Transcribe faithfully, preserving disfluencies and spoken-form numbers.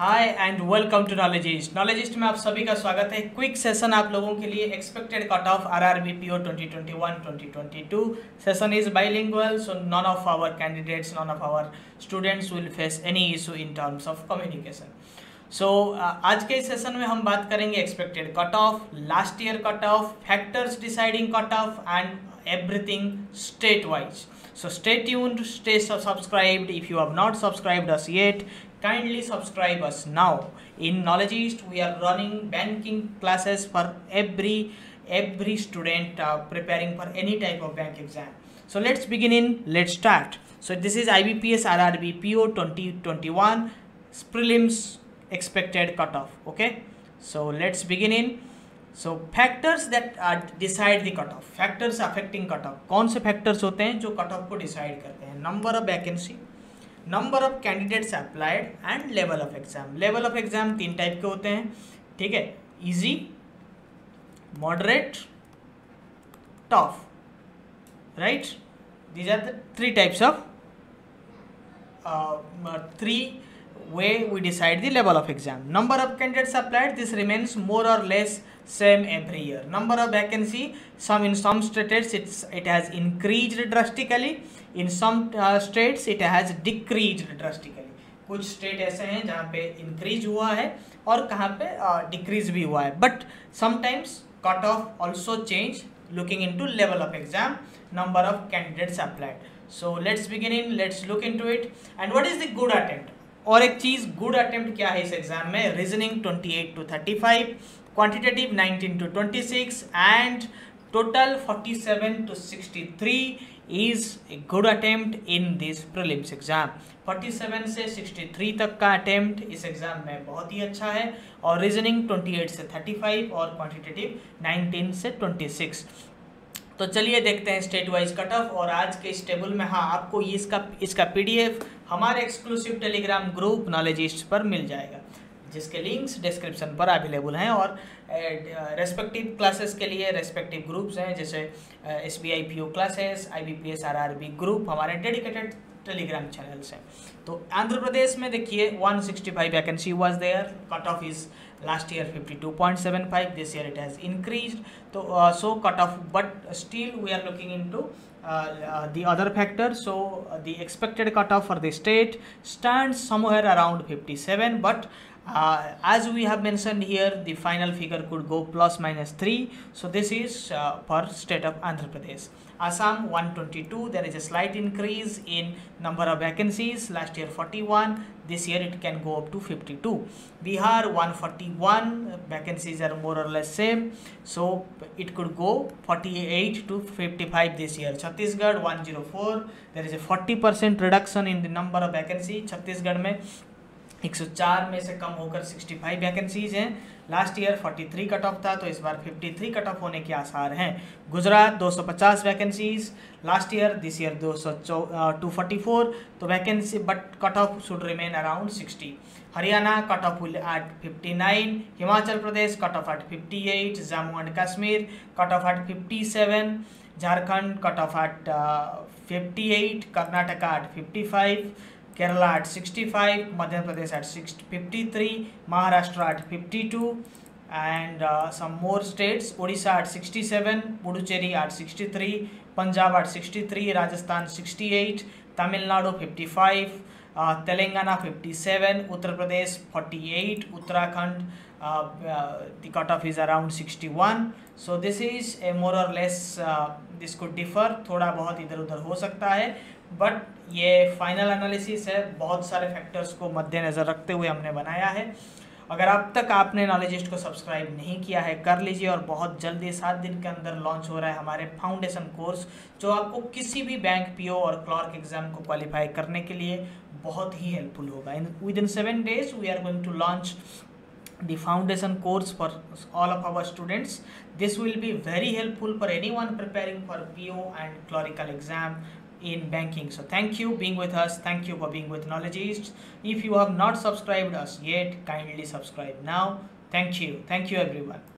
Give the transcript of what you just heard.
Hi and welcome to नॉलेजिस्ट। नॉलेजिस्ट में आप सभी का स्वागत है। क्विक सेशन आप लोगों के लिए expected cut off RRB PO twenty twenty one twenty twenty two. Session is bilingual, so none of our candidates, none of our students will face any issue in terms of communication. So आज के इस session में हम बात करेंगे expected cut off, last year cut off, factors deciding cut off and everything state wise. So stay tuned, stay subscribed. If you have not subscribed us yet, kindly subscribe us now. In Knowledgist, we are running banking classes for every every student uh, preparing for any type of bank exam. So let's begin in. Let's start. So this is I B P S R R B P O twenty twenty-one prelims expected cutoff. Okay. So let's begin in. So factors that decide the cut off, factors affecting cut off. कौन से factors होते हैं जो cut off को decide करते हैं? Number of vacancy, number of candidates applied and level of exam. Level of exam तीन type के होते हैं, ठीक है, easy, moderate, tough, right. These are the three types of, three way we decide the level of exam. Number of candidates applied, this remains more or less same every year. Number of vacancy, some in some states it's it has increased drastically, in some uh, states it has decreased drastically. कुछ state ऐसे हैं जहाँ पे increase हुआ है और कहाँ पे डिक्रीज uh, भी हुआ है। But sometimes cut off also change looking in to level of exam, number of candidates applied. So let's begin in, let's look in to it and what is the good attempt. और एक चीज़ good attempt क्या है इस exam में? Reasoning अट्ठाईस to पैंतीस, quantitative nineteen to twenty six and total सैंतालीस to तिरसठ is a good attempt in this prelims exam. सैंतालीस से तिरसठ तक का अटेम्प्ट इस एग्जाम में बहुत ही अच्छा है। और रीजनिंग अट्ठाईस से पैंतीस और क्वांटिटेटिव नाइनटीन से छब्बीस। तो चलिए देखते हैं स्टेट वाइज कट ऑफ। और आज के इस टेबल में हाँ आपको ये इसका इसका पीडीएफ हमारे एक्सक्लूसिव टेलीग्राम ग्रुप नॉलेजिस्ट पर मिल जाएगा, जिसके लिंक्स डिस्क्रिप्शन पर अवेलेबल हैं। और रेस्पेक्टिव क्लासेस के लिए रेस्पेक्टिव ग्रुप्स हैं, जैसे S B I P O classes, I B P S R R B group हमारे डेडिकेटेड टेलीग्राम चैनल्स हैं। तो आंध्र प्रदेश में देखिए one sixty five vacancy was there, cut off is last year fifty two point seven five, this year it has increased. तो so cut off, but still we are looking into the other factor. So the expected cut off for the state stands somewhere around fifty seven, but Uh, as we have mentioned here, the final figure could go plus minus three. So this is uh, for state of Andhra Pradesh. Assam one twenty-two. There is a slight increase in number of vacancies. Last year forty-one. This year it can go up to fifty-two. Bihar one forty-one. Vacancies are more or less same. So it could go forty-eight to fifty-five this year. Chhattisgarh one oh four. There is a forty percent reduction in the number of vacancies. Chhattisgarh में एक सौ चार में से कम होकर पैंसठ vacancies हैं। Last year तैंतालीस कट ऑफ था, तो इस बार तिरेपन कट ऑफ होने के आसार हैं। गुजरात दो सौ पचास vacancies last year, this year दो सौ चौवालीस टू फोर्टी फोर, तो vacancy but cut off should remain around sixty. Haryana cut off at fifty nine, Himachal Pradesh cut off at fifty eight, Jammu and Kashmir cut off at fifty seven, Jharkhand cut off at fifty eight, Karnataka at fifty five, Kerala at sixty five, Madhya Pradesh at six fifty three, Maharashtra at fifty two and some more states, Orissa at sixty seven, Puducherry at sixty three, Punjab at sixty three, Rajasthan sixty eight, Tamil Nadu fifty five, Telangana fifty seven, Uttar Pradesh forty eight, Uttarakhand the cut off is around sixty one. So this is a more और less, this को differ थोड़ा बहुत इधर उधर हो सकता है, but ये फाइनल एनालिसिस है। बहुत सारे फैक्टर्स को मद्देनज़र रखते हुए हमने बनाया है। अगर अब तक आपने नॉलेजिस्ट को सब्सक्राइब नहीं किया है, कर लीजिए। और बहुत जल्दी सात दिन के अंदर लॉन्च हो रहा है हमारे फाउंडेशन कोर्स, जो आपको किसी भी बैंक पीओ और क्लर्क एग्जाम को क्वालिफाई करने के लिए बहुत ही हेल्पफुल होगा। In within seven days we are going to launch the foundation course for all of our students. This will be very helpful for anyone preparing for P O and clerical exam in banking. So thank you being with us, thank you for being with Knowledgist. If you have not subscribed us yet, kindly subscribe now. Thank you, thank you everyone.